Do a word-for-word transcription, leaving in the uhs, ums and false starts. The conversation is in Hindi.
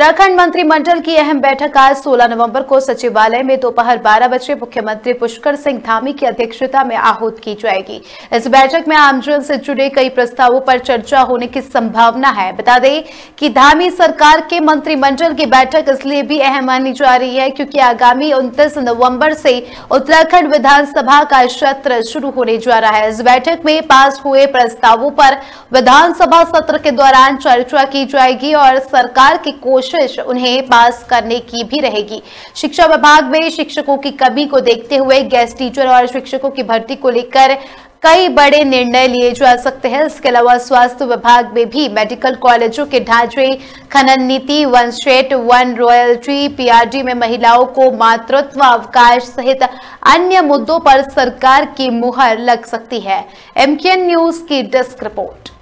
उत्तराखंड मंत्रिमंडल की अहम बैठक आज सोलह नवंबर को सचिवालय में दोपहर बारह बजे मुख्यमंत्री पुष्कर सिंह धामी की अध्यक्षता में आहूत की जाएगी। इस बैठक में आमजन से जुड़े कई प्रस्तावों पर चर्चा होने की संभावना है। बता दें कि धामी सरकार के मंत्रिमंडल की बैठक इसलिए भी अहम मानी जा रही है क्योंकि आगामी उनतीस नवम्बर से उत्तराखंड विधानसभा का सत्र शुरू होने जा रहा है। इस बैठक में पास हुए प्रस्तावों पर विधानसभा सत्र के दौरान चर्चा की जाएगी और सरकार की कोशिश उन्हें पास करने की भी रहेगी। शिक्षा विभाग में शिक्षकों की कमी को देखते हुए गेस्ट टीचर और शिक्षकों की भर्ती को लेकर कई बड़े निर्णय लिए जा सकते हैं। इसके अलावा स्वास्थ्य विभाग में भी मेडिकल कॉलेजों के ढांचे, खनन नीति, one state one royalty, PRD में महिलाओं को मातृत्व अवकाश सहित अन्य मुद्दों पर सरकार की मुहर लग सकती है। एम के एन न्यूज की डेस्क रिपोर्ट।